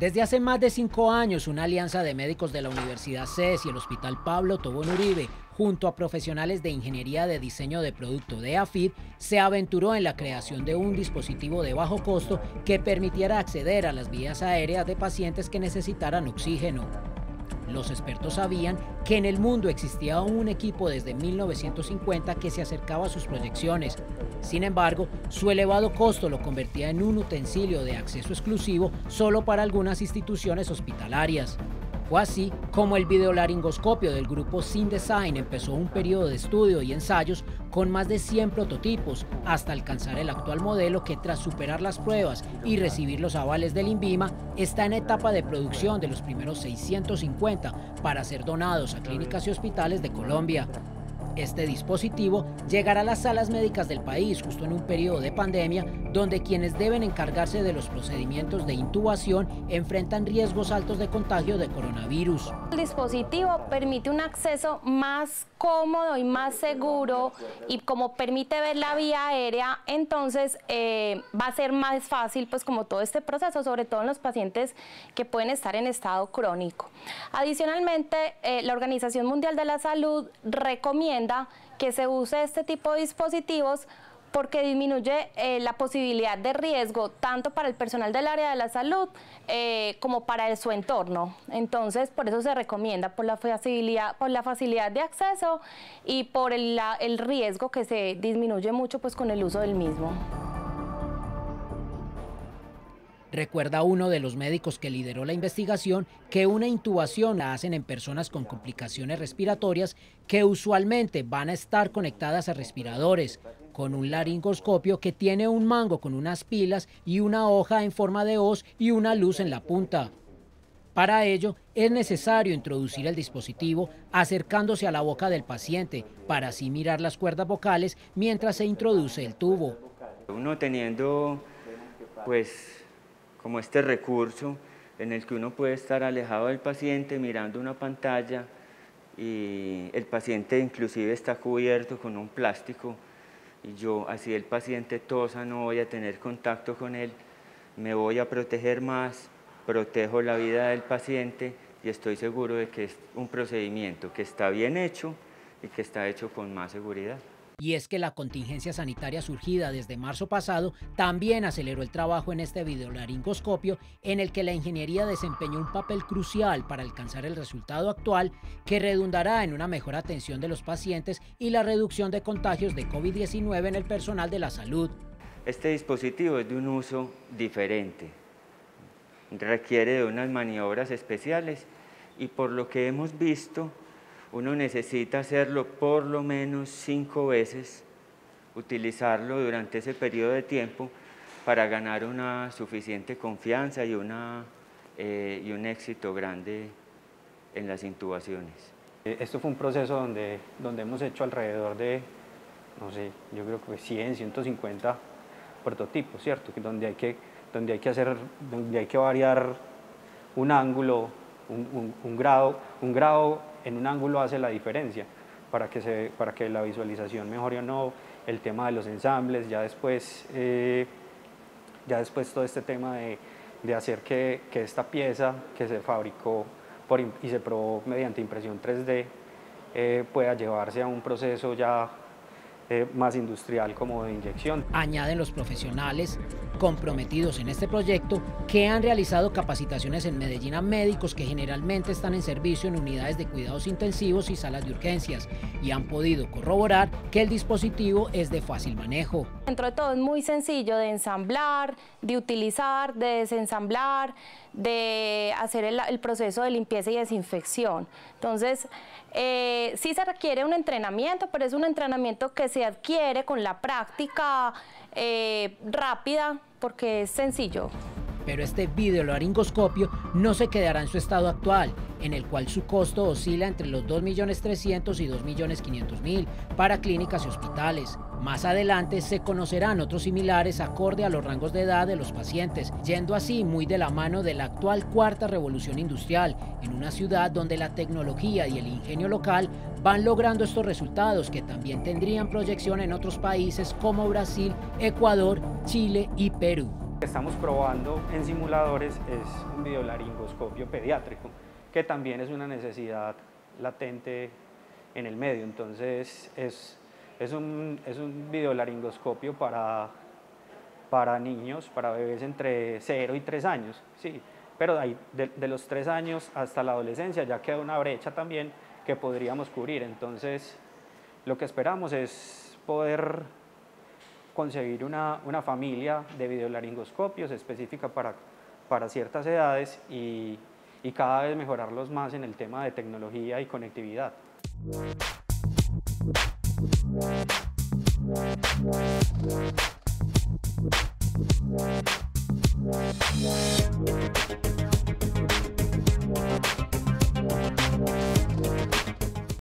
Desde hace más de 5 años, una alianza de médicos de la Universidad CES y el Hospital Pablo Tobón Uribe, junto a profesionales de ingeniería de diseño de producto de AFID, se aventuró en la creación de un dispositivo de bajo costo que permitiera acceder a las vías aéreas de pacientes que necesitaran oxígeno. Los expertos sabían que en el mundo existía un equipo desde 1950 que se acercaba a sus proyecciones. Sin embargo, su elevado costo lo convertía en un utensilio de acceso exclusivo solo para algunas instituciones hospitalarias. Fue así como el videolaringoscopio del grupo SinDesign empezó un periodo de estudio y ensayos con más de 100 prototipos hasta alcanzar el actual modelo que, tras superar las pruebas y recibir los avales del INVIMA, está en etapa de producción de los primeros 650 para ser donados a clínicas y hospitales de Colombia. Este dispositivo llegará a las salas médicas del país justo en un periodo de pandemia donde quienes deben encargarse de los procedimientos de intubación enfrentan riesgos altos de contagio de coronavirus. El dispositivo permite un acceso más cómodo y más seguro, y como permite ver la vía aérea, entonces va a ser más fácil pues como todo este proceso, sobre todo en los pacientes que pueden estar en estado crónico. Adicionalmente, la Organización Mundial de la Salud recomienda que se use este tipo de dispositivos porque disminuye la posibilidad de riesgo tanto para el personal del área de la salud como para su entorno. Entonces, por eso se recomienda, por la facilidad de acceso y por el riesgo que se disminuye mucho pues con el uso del mismo. Recuerda uno de los médicos que lideró la investigación que una intubación la hacen en personas con complicaciones respiratorias que usualmente van a estar conectadas a respiradores, con un laringoscopio que tiene un mango con unas pilas y una hoja en forma de hoz y una luz en la punta. Para ello, es necesario introducir el dispositivo acercándose a la boca del paciente para así mirar las cuerdas vocales mientras se introduce el tubo. Uno teniendo, pues, como este recurso en el que uno puede estar alejado del paciente mirando una pantalla y el paciente inclusive está cubierto con un plástico y yo, así el paciente tosa, no voy a tener contacto con él, me voy a proteger más, protejo la vida del paciente y estoy seguro de que es un procedimiento que está bien hecho y que está hecho con más seguridad. Y es que la contingencia sanitaria surgida desde marzo pasado también aceleró el trabajo en este videolaringoscopio, en el que la ingeniería desempeñó un papel crucial para alcanzar el resultado actual, que redundará en una mejor atención de los pacientes y la reducción de contagios de COVID-19 en el personal de la salud. Este dispositivo es de un uso diferente, requiere de unas maniobras especiales y, por lo que hemos visto, uno necesita hacerlo por lo menos 5 veces, utilizarlo durante ese periodo de tiempo para ganar una suficiente confianza y un éxito grande en las intubaciones. Esto fue un proceso donde hemos hecho alrededor de, no sé, yo creo que 100, 150 prototipos, ¿cierto? Donde hay que variar un ángulo, un grado en un ángulo hace la diferencia para que la visualización mejore o no, el tema de los ensambles, ya después todo este tema de hacer que esta pieza que se fabricó y se probó mediante impresión 3D pueda llevarse a un proceso ya más industrial como de inyección. Añaden los profesionales comprometidos en este proyecto que han realizado capacitaciones en Medellín a médicos que generalmente están en servicio en unidades de cuidados intensivos y salas de urgencias y han podido corroborar que el dispositivo es de fácil manejo. Dentro de todo es muy sencillo de ensamblar, de utilizar, de desensamblar, de hacer el proceso de limpieza y desinfección. Entonces, sí se requiere un entrenamiento, pero es un entrenamiento que se adquiere con la práctica rápida porque es sencillo. Pero este videolaringoscopio no se quedará en su estado actual, en el cual su costo oscila entre los 2.300.000 y 2.500.000 para clínicas y hospitales. Más adelante se conocerán otros similares acorde a los rangos de edad de los pacientes, yendo así muy de la mano de la actual cuarta revolución industrial, en una ciudad donde la tecnología y el ingenio local van logrando estos resultados que también tendrían proyección en otros países como Brasil, Ecuador, Chile y Perú. Estamos probando en simuladores es un videolaringoscopio pediátrico, que también es una necesidad latente en el medio, entonces es un videolaringoscopio para niños, para bebés entre 0 y 3 años, sí, pero de los 3 años hasta la adolescencia ya queda una brecha también que podríamos cubrir, entonces lo que esperamos es poder conseguir una familia de videolaringoscopios específica para ciertas edades y cada vez mejorarlos más en el tema de tecnología y conectividad. What?